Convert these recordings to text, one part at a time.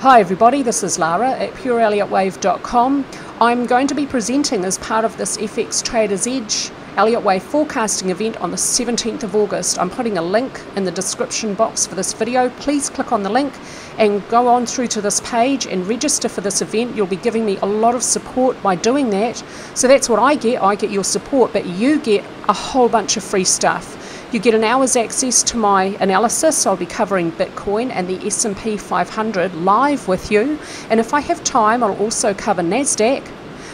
Hi everybody, this is Lara at PureElliottWave.com. I'm going to be presenting as part of this FX Trader's Edge Elliott Wave forecasting event on the 17th of August. I'm putting a link in the description box for this video. Please click on the link and go on through to this page and register for this event. You'll be giving me a lot of support by doing that. So that's what I get your support, but you get a whole bunch of free stuff. You get an hour's access to my analysis. I'll be covering Bitcoin and the S&P 500 live with you. And if I have time, I'll also cover NASDAQ.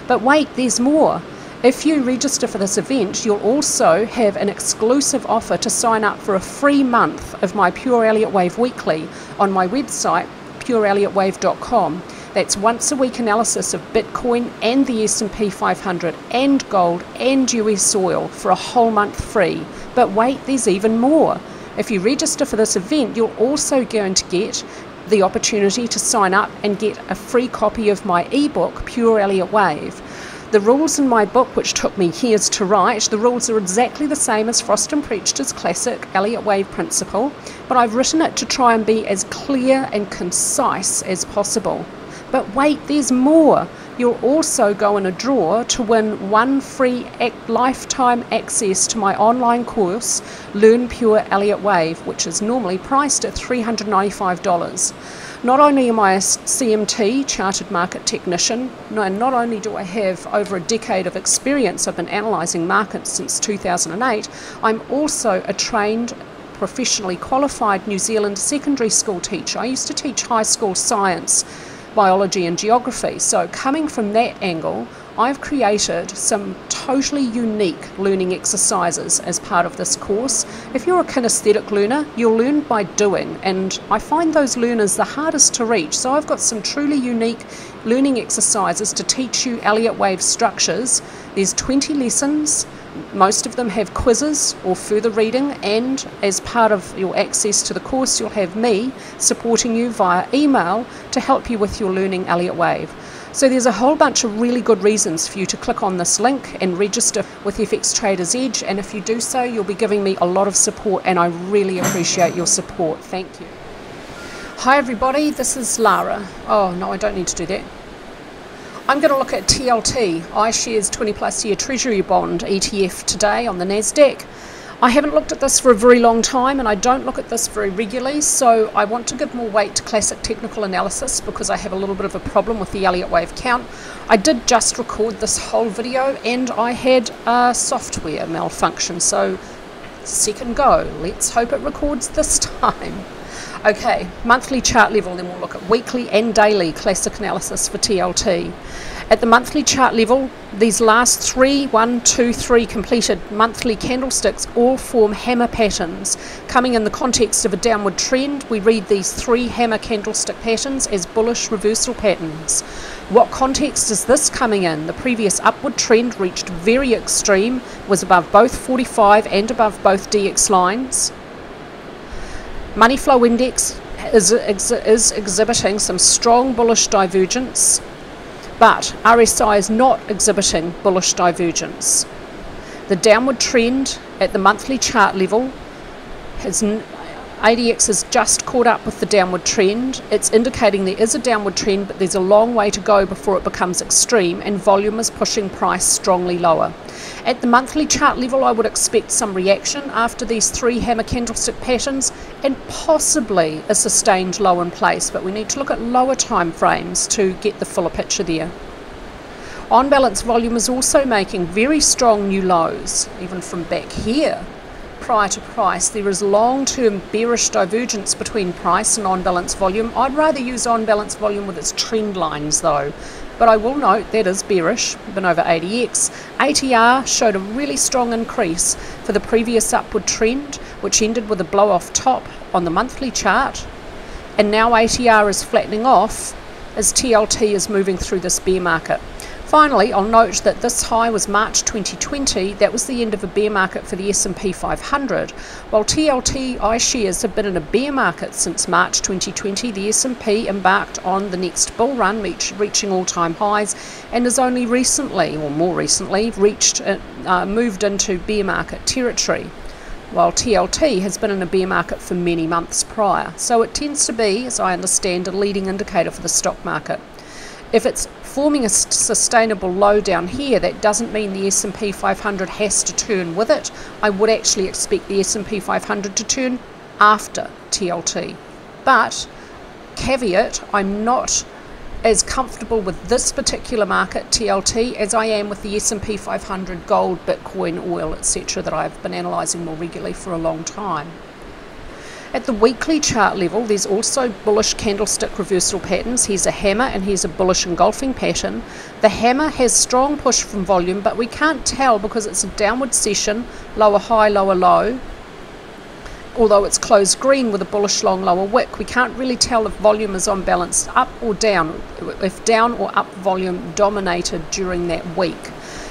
But wait, there's more. If you register for this event, you'll also have an exclusive offer to sign up for a free month of my Pure Elliott Wave Weekly on my website, PureElliottWave.com. That's once a week analysis of Bitcoin and the S&P 500 and gold and US oil for a whole month free. But wait, there's even more. If you register for this event, you're also going to get the opportunity to sign up and get a free copy of my ebook, Pure Elliott Wave. The rules in my book, which took me years to write, the rules are exactly the same as Frost and Prechter's classic Elliott Wave principle, but I've written it to try and be as clear and concise as possible. But wait, there's more. You'll also go in a draw to win one free lifetime access to my online course, Learn Pure Elliott Wave, which is normally priced at $395. Not only am I a CMT, Chartered Market Technician, and not only do I have over a decade of experience, I've been analysing markets since 2008, I'm also a trained professionally qualified New Zealand secondary school teacher. I used to teach high school science, biology and geography. So coming from that angle, I've created some totally unique learning exercises as part of this course. If you're a kinesthetic learner, you'll learn by doing, and I find those learners the hardest to reach. So I've got some truly unique learning exercises to teach you Elliott Wave structures. There's 20 lessons. Most of them have quizzes or further reading, and as part of your access to the course, you'll have me supporting you via email to help you with your learning Elliott Wave. So there's a whole bunch of really good reasons for you to click on this link and register with FX Trader's Edge, and if you do so, you'll be giving me a lot of support, and I really appreciate your support. Thank you. Hi everybody, this is Lara. Oh no, I don't need to do that. I'm going to look at TLT, iShares 20 plus year treasury bond ETF today on the NASDAQ. I haven't looked at this for a very long time, and I don't look at this very regularly, so I want to give more weight to classic technical analysis because I have a little bit of a problem with the Elliott Wave count. I did just record this whole video and I had a software malfunction, so second go. Let's hope it records this time. Okay, monthly chart level, then we'll look at weekly and daily classic analysis for TLT. At the monthly chart level, these last three, 1, 2, 3 completed monthly candlesticks all form hammer patterns. Coming in the context of a downward trend, we read these three hammer candlestick patterns as bullish reversal patterns. What context is this coming in? The previous upward trend reached very extreme, was above both 45 and above both DX lines. Money Flow Index is exhibiting some strong bullish divergence, but RSI is not exhibiting bullish divergence. The downward trend at the monthly chart level, ADX has just caught up with the downward trend. It's indicating there is a downward trend, but there's a long way to go before it becomes extreme, and volume is pushing price strongly lower. At the monthly chart level, I would expect some reaction after these three hammer candlestick patterns and possibly a sustained low in place, but we need to look at lower time frames to get the fuller picture there. On balance, volume is also making very strong new lows, even from back here. Prior to price, there is long-term bearish divergence between price and on-balance volume. I'd rather use on-balance volume with its trend lines though, but I will note that is bearish, been over ADX. ATR showed a really strong increase for the previous upward trend, which ended with a blow-off top on the monthly chart, and now ATR is flattening off as TLT is moving through this bear market. Finally, I'll note that this high was March 2020. That was the end of a bear market for the S&P 500. While TLT iShares have been in a bear market since March 2020, the S&P embarked on the next bull run, reaching all-time highs, and has only recently, or more recently, moved into bear market territory. while TLT has been in a bear market for many months prior. So it tends to be, as I understand, a leading indicator for the stock market. If it's forming a sustainable low down here, that doesn't mean the S&P 500 has to turn with it. I would actually expect the S&P 500 to turn after TLT. But, caveat, I'm not as comfortable with this particular market, TLT, as I am with the S&P 500 gold, Bitcoin, oil, etc. that I've been analysing more regularly for a long time. At the weekly chart level, there's also bullish candlestick reversal patterns. Here's a hammer and here's a bullish engulfing pattern. The hammer has strong push from volume, but we can't tell because it's a downward session, lower high, lower low. Although it's closed green with a bullish long lower wick, we can't really tell if volume is on balance up or down, if down or up volume dominated during that week.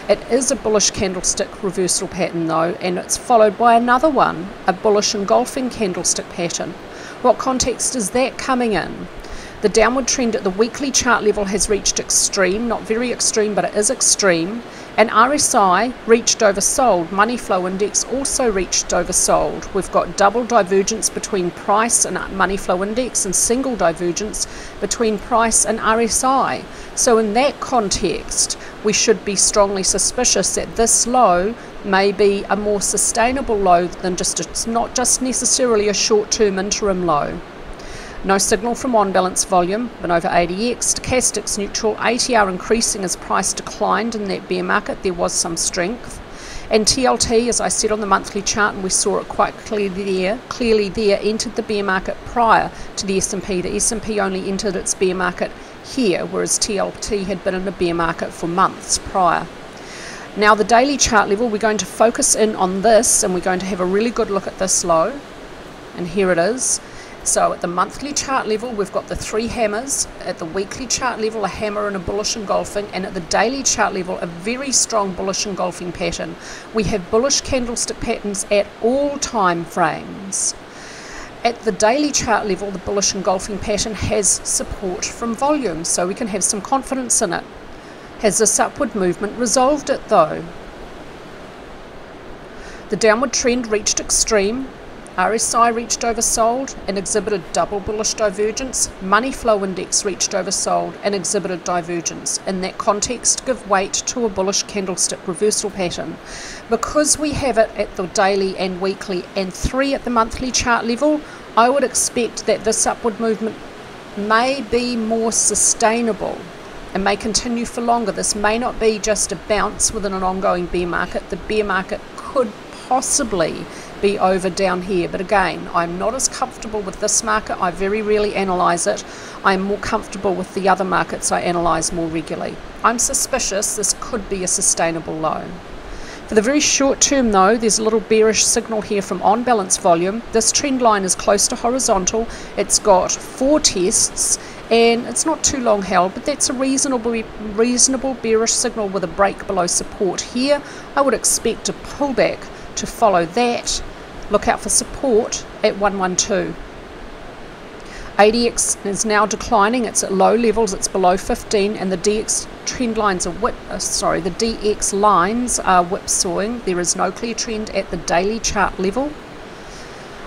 It is a bullish candlestick reversal pattern though, and it's followed by another one, a bullish engulfing candlestick pattern. What context is that coming in? The downward trend at the weekly chart level has reached extreme, not very extreme, but it is extreme. And RSI reached oversold, Money Flow Index also reached oversold. We've got double divergence between price and Money Flow Index and single divergence between price and RSI. So in that context, we should be strongly suspicious that this low may be a more sustainable low than just, it's not just necessarily a short-term interim low. No signal from on-balance volume, been over ADX, Stochastics neutral, ATR increasing as price declined in that bear market, there was some strength. And TLT, as I said on the monthly chart, and we saw it quite clearly there, entered the bear market prior to the S&P. The S&P only entered its bear market here, whereas TLT had been in a bear market for months prior. Now the daily chart level, we're going to focus in on this, and we're going to have a really good look at this low, and here it is. So at the monthly chart level, we've got the three hammers. At the weekly chart level, a hammer and a bullish engulfing. And at the daily chart level, a very strong bullish engulfing pattern. We have bullish candlestick patterns at all time frames. At the daily chart level, the bullish engulfing pattern has support from volume, so we can have some confidence in it. Has this upward movement resolved it though? The downward trend reached extreme. RSI reached oversold and exhibited double bullish divergence. Money Flow Index reached oversold and exhibited divergence. In that context, give weight to a bullish candlestick reversal pattern. Because we have it at the daily and weekly and three at the monthly chart level, I would expect that this upward movement may be more sustainable and may continue for longer. This may not be just a bounce within an ongoing bear market. The bear market could possibly be over down here, but again, I'm not as comfortable with this market. I very rarely analyze it. I'm more comfortable with the other markets I analyze more regularly. I'm suspicious this could be a sustainable low. For the very short term though, there's a little bearish signal here from on balance volume. This trend line is close to horizontal. It's got four tests and it's not too long held, but that's a reasonable bearish signal with a break below support here. I would expect a pullback to follow that. Look out for support at 112. ADX is now declining. It's at low levels. It's below 15, and the DX trend lines are whipsawing. There is no clear trend at the daily chart level.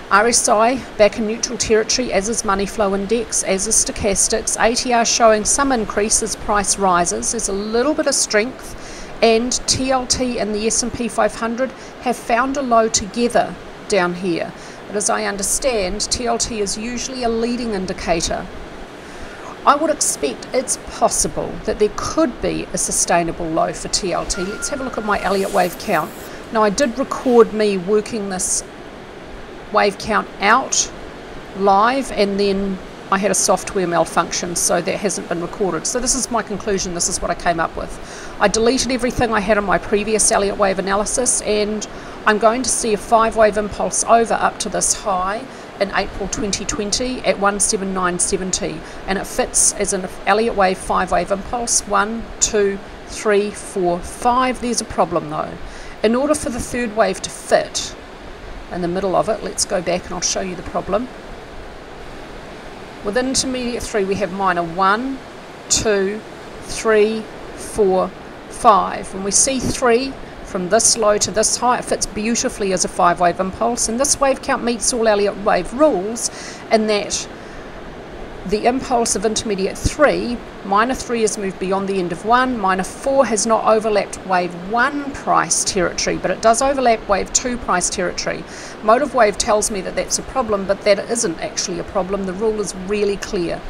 RSI back in neutral territory, as is Money Flow Index, as is Stochastics. ATR showing some increase as price rises. There's a little bit of strength. And TLT and the S&P 500 have found a low together down here. But as I understand, TLT is usually a leading indicator. I would expect it's possible that there could be a sustainable low for TLT. Let's have a look at my Elliott wave count. Now I did record me working this wave count out live, and then I had a software malfunction, so that hasn't been recorded. So this is my conclusion, this is what I came up with. I deleted everything I had on my previous Elliott wave analysis, and I'm going to see a 5-wave impulse over up to this high in April 2020 at 179.70, and it fits as an Elliott wave 5-wave impulse, 1, 2, 3, 4, 5. There's a problem though. In order for the third wave to fit in the middle of it, let's go back and I'll show you the problem. Within intermediate 3 we have minor 1, 2, 3, 4, 5. When we see 3, From this low to this high, it fits beautifully as a 5-wave impulse, and this wave count meets all Elliott wave rules in that the impulse of intermediate 3, minor 3 has moved beyond the end of 1, minor 4 has not overlapped wave 1 price territory, but it does overlap wave 2 price territory. Motive wave tells me that that's a problem, but that isn't actually a problem. The rule is really clear.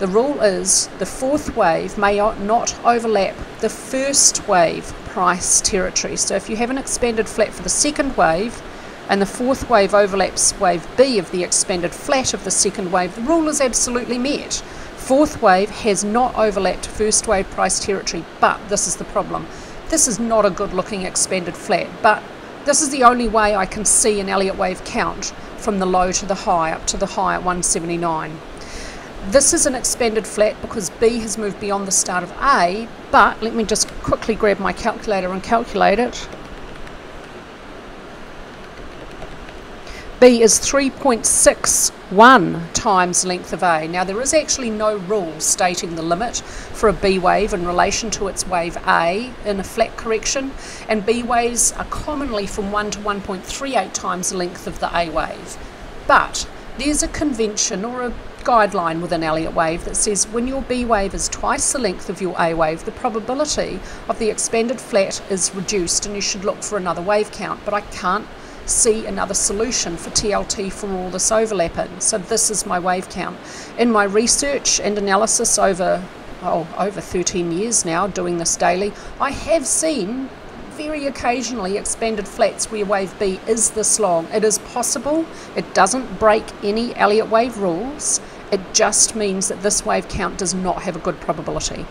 The rule is the 4th wave may not overlap the 1st wave price territory. So if you have an expanded flat for the 2nd wave, and the 4th wave overlaps wave B of the expanded flat of the 2nd wave, the rule is absolutely met. 4th wave has not overlapped 1st wave price territory, but this is the problem. This is not a good looking expanded flat, but this is the only way I can see an Elliott wave count from the low to the high, up to the high at 179. This is an expanded flat because B has moved beyond the start of A, but let me just quickly grab my calculator and calculate it. B is 3.61 times length of A. Now there is actually no rule stating the limit for a B wave in relation to its wave A in a flat correction, and B waves are commonly from 1 to 1.38 times the length of the A wave. But there's a convention or a guideline within Elliott wave that says when your B wave is twice the length of your A wave, the probability of the expanded flat is reduced and you should look for another wave count. But I can't see another solution for TLT from all this overlapping, so this is my wave count. In my research and analysis over 13 years now doing this daily, I have seen very occasionally expanded flats where wave B is this long. It is possible. It doesn't break any Elliott wave rules. It just means that this wave count does not have a good probability.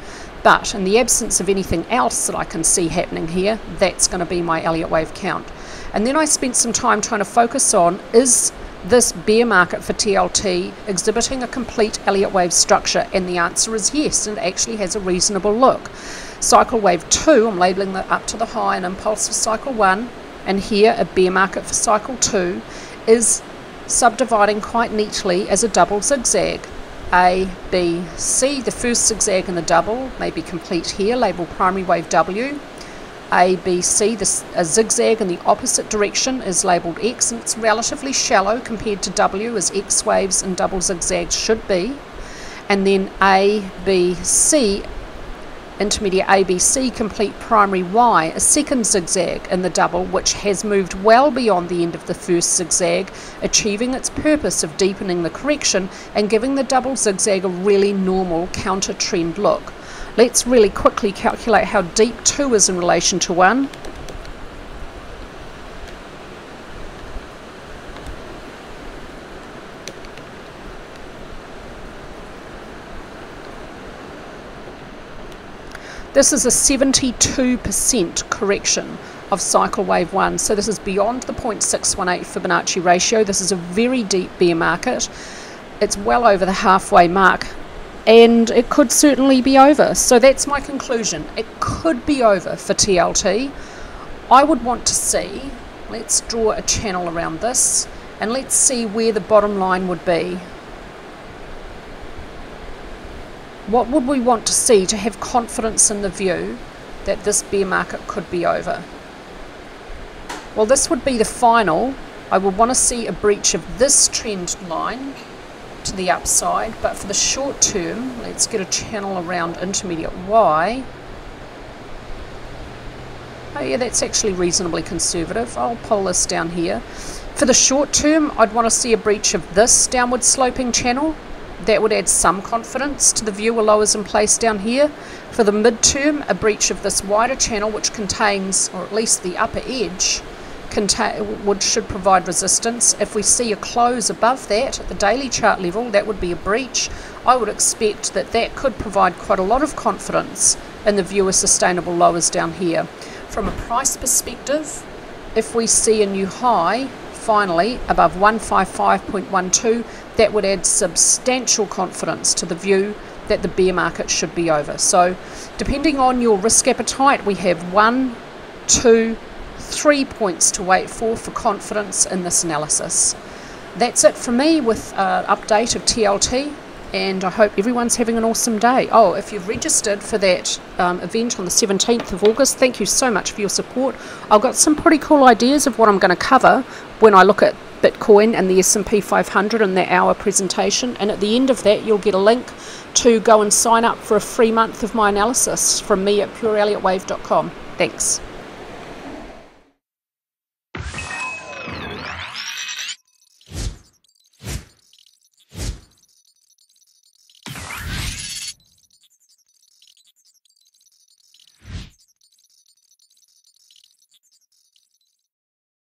But in the absence of anything else that I can see happening here, that's going to be my Elliott wave count. And then I spent some time trying to focus on, is this bear market for TLT exhibiting a complete Elliott wave structure? And the answer is yes, and it actually has a reasonable look. Cycle wave 2, I'm labelling that up to the high, an impulse for cycle 1, and here a bear market for cycle 2 is subdividing quite neatly as a double zigzag. A, B, C, the first zigzag in the double may be complete here, label primary wave W. A, B, C, a zigzag in the opposite direction is labelled X, and it's relatively shallow compared to W, as X waves and double zigzags should be. And then A, B, C, intermediate ABC, complete primary Y, a second zigzag in the double, which has moved well beyond the end of the first zigzag, achieving its purpose of deepening the correction and giving the double zigzag a really normal counter trend look. Let's really quickly calculate how deep 2 is in relation to 1. This is a 72% correction of cycle wave 1, so this is beyond the 0.618 Fibonacci ratio. This is a very deep bear market. It's well over the halfway mark, and it could certainly be over. So that's my conclusion. It could be over for TLT. I would want to see, let's draw a channel around this, and let's see where the bottom line would be. What would we want to see to have confidence in the view that this bear market could be over? Well, this would be the final. I would want to see a breach of this trend line to the upside, but for the short term, let's get a channel around intermediate Y. Oh yeah, that's actually reasonably conservative. I'll pull this down here. For the short term, I'd want to see a breach of this downward sloping channel. That would add some confidence to the view where low is in place down here. For the midterm, a breach of this wider channel, which contains, or at least the upper edge, should provide resistance. If we see a close above that at the daily chart level, that would be a breach. I would expect that that could provide quite a lot of confidence in the view of sustainable lowers down here. From a price perspective, if we see a new high, finally, above 155.12, that would add substantial confidence to the view that the bear market should be over. So depending on your risk appetite, we have 1, 2, 3 points to wait for confidence in this analysis. That's it for me with an update of TLT. and I hope everyone's having an awesome day. Oh, if you've registered for that event on the 17th of August, thank you so much for your support. I've got some pretty cool ideas of what I'm going to cover when I look at Bitcoin and the S&P 500 in that hour presentation, and at the end of that you'll get a link to go and sign up for a free month of my analysis from me at PureElliottWave.com. Thanks.